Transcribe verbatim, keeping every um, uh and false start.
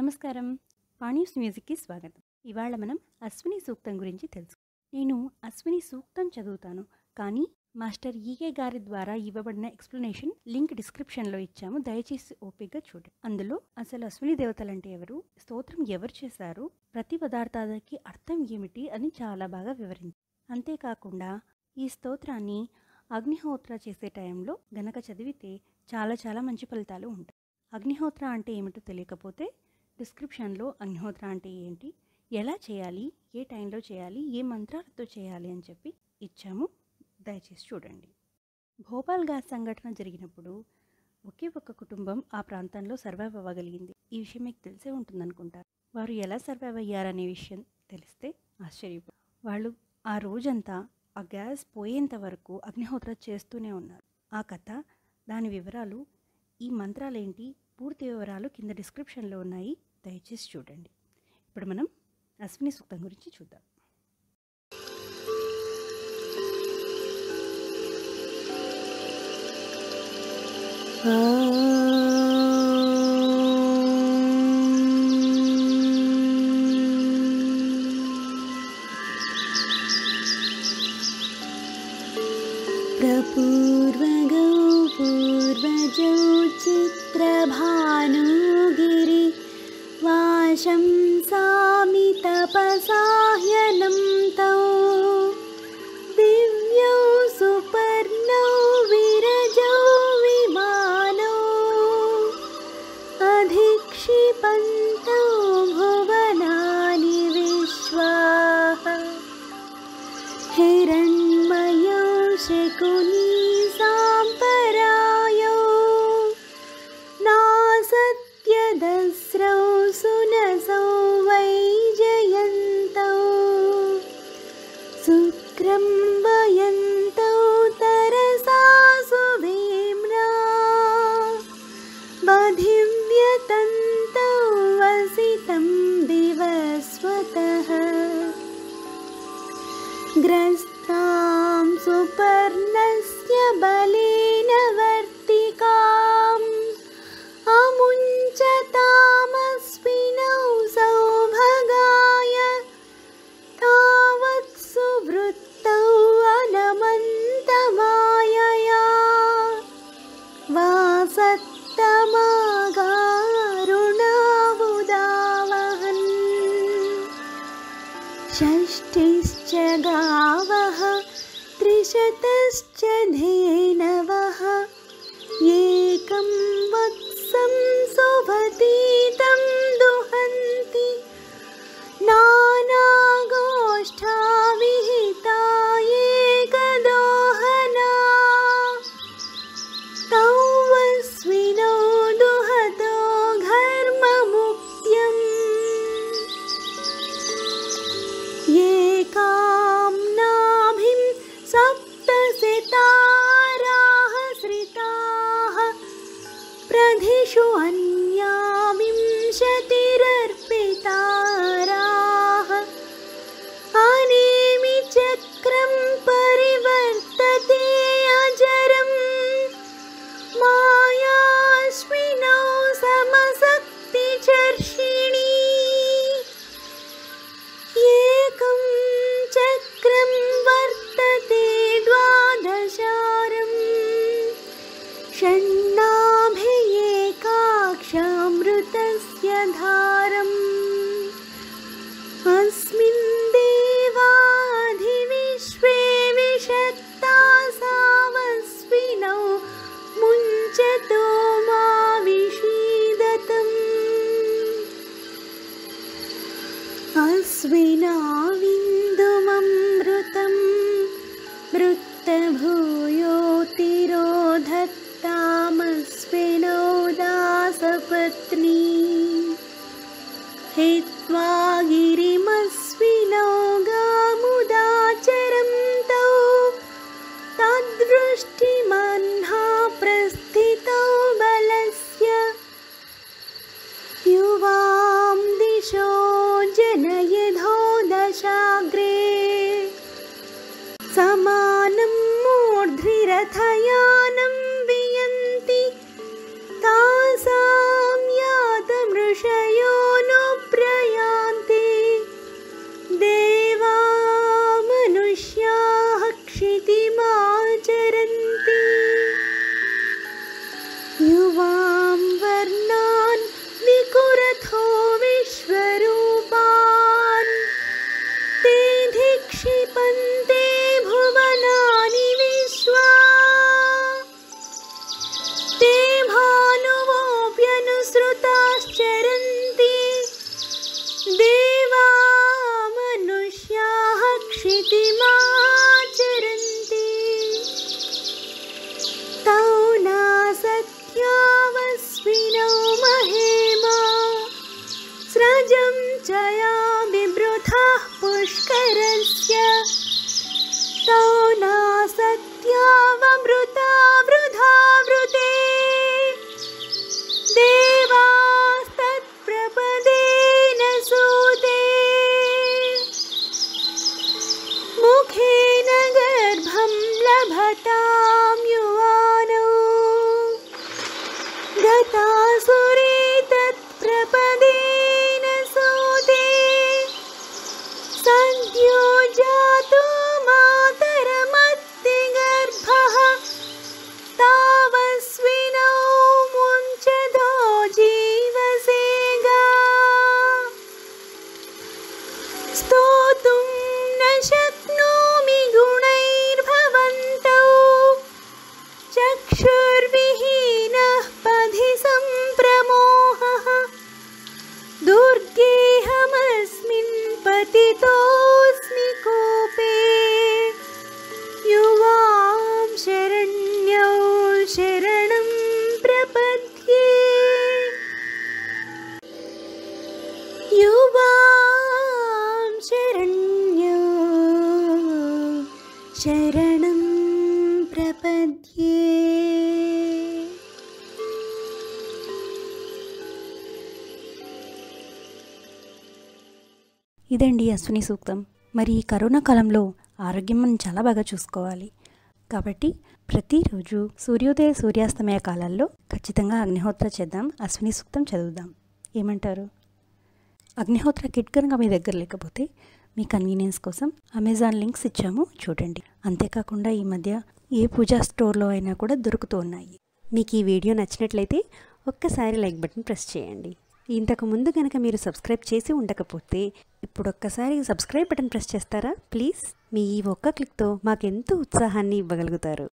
నమస్కారం పాణ్యమ్స్ మ్యూజిక్ కి స్వాగతం। ఇవాళ మనం అశ్విని సూక్తం గురించి తెలుసుకుందాం। నేను అశ్విని సూక్తం చదువుతాను కానీ మాస్టర్ ఈకే గారి ద్వారా ఇవ్వబడిన ఎక్స్‌ప్లనేషన్ లింక్ డిస్క్రిప్షన్ లో ఇచ్చాము, దయచేసి ఓపికగా చూడండి। అందులో అసలు అశ్విని దేవతలు అంటే ఎవరు, స్తోత్రం ఎవరు చేశారు, ప్రతి పదార్థానికి అర్థం ఏమిటి అని చాలా బాగా వివరించారు। అంతే కాకుండా ఈ స్తోత్రాన్ని అగ్నిహోత్ర చేసే టైంలో గనక చదివితే చాలా చాలా మంచి ఫలితాలు ఉంటాయి। అగ్నిహోత్ర అంటే ఏమిటో తెలియకపోతే డిస్క్రిప్షన్లో అగ్నిహోత్ర అంటే ఏంటి, ఎలా చేయాలి, ఏ టైంలో చేయాలి, ఏ మంత్రాలతో చేయాలి అని చెప్పి ఇచ్చాము, దయచేసి చూడండి। భోపాల్ ఘాట్ సంఘటన జరిగినప్పుడు ఒకే ఒక్క కుటుంబం ఆ ప్రాంతంలో సర్వైవ్ అవ్వగలిగింది। ఈ విషయం మీకు తెలిసే ఉంటుందనుకుంటారు। వారు ఎలా సర్వైవ్ అయ్యారనే విషయం తెలిస్తే ఆశ్చర్యపోతారు। వాళ్ళు ఆ రోజంతా ఆ గ్యాస్ పోయేంత వరకు అగ్నిహోత్ర చేస్తూనే ఉన్నారు। ఆ కథ, దాని వివరాలు, ఈ మంత్రాలేంటి, పూర్తి వివరాలు కింద డిస్క్రిప్షన్లో ఉన్నాయి, దయచేసి చూడండి। ఇప్పుడు మనం అశ్విని సూక్తం గురించి చూద్దాం। ప్రపూర్వగౌ పూర్వజౌ చిత్రభానుగిరి వాశంసామి తపసాహ్యనం తౌ దివ్యౌ సుపర్ణౌ విరజౌ విమానౌ అధిక్షిపంతౌ భువనాని విశ్వాః హిరణ్మయౌ శకుని గ్రస్తాం సుపర్ణస్య బలేన వర్తికాం అముంచతామస్మినౌ సౌభగాయ తావత్ సువృత్తౌ అనమంతమాయయా వాసత్తమాగారుణావుదావహన్ షష్ఠిశ్చ గావః త్రిశతశ్చ ధేనవః ఏకం వత్సం సువతీతం దుహంతి నానాగోష్ఠా విహితా ఏకదోహనా తౌ అశ్వినౌ దుహతో ఘర్మముఖ్యం ఏకా धिषु अन्या विंशतिरर्पिताराः अनेमि चक्रं परिवर्तते अजरं मायाश्विनौ समशक्तिचर्षिणी एकं चक्रं वर्तते द्वादशारं षण्णा धारम् अस्मिन् देवाधिविश्वे विषक्तासावस्विनौ मुञ्चतो मा विषीदतम् अस्विना विन्दुममृतं मृत्तभूयोतिरोधत्तामस्विनौ दासपत्नी हित्वा गिरिमस्विनौ गामुदाचरं तौ तद्दृष्टिमह्ना प्रस्थितौ बलस्य युवां दिशो जनयधो दशाग्रे समानं मूर्ध्रिरथयानं वियन्ति तासां यातमृषयो शरणं प्रपद्ये ఇదండి అశ్విని సూక్తం। మరి ఈ కరోనా కాలంలో ఆరోగ్యం మనం చాలా బాగా చూసుకోవాలి కాబట్టి ప్రతిరోజు సూర్యోదయ సూర్యాస్తమయ కాలాల్లో ఖచ్చితంగా అగ్నిహోత్ర చేద్దాం, అశ్విని సూక్తం చదువుదాం, ఏమంటారు? అగ్నిహోత్ర కిట్ కనుక మీ దగ్గర లేకపోతే మీ కన్వీనియన్స్ కోసం అమెజాన్ లింక్స్ ఇచ్చాము, చూడండి। అంతేకాకుండా ఈ మధ్య ఏ పూజా స్టోర్లో అయినా కూడా దొరుకుతూ ఉన్నాయి। మీకు ఈ వీడియో నచ్చినట్లయితే ఒక్కసారి లైక్ బటన్ ప్రెస్ చేయండి। ఇంతకు ముందు గనక మీరు సబ్స్క్రైబ్ చేసి ఉండకపోతే ఇప్పుడు ఒక్కసారి సబ్స్క్రైబ్ బటన్ ప్రెస్ చేస్తారా ప్లీజ్? మీ ఈ ఒక్క క్లిక్తో మాకెంతో ఉత్సాహాన్ని ఇవ్వగలుగుతారు।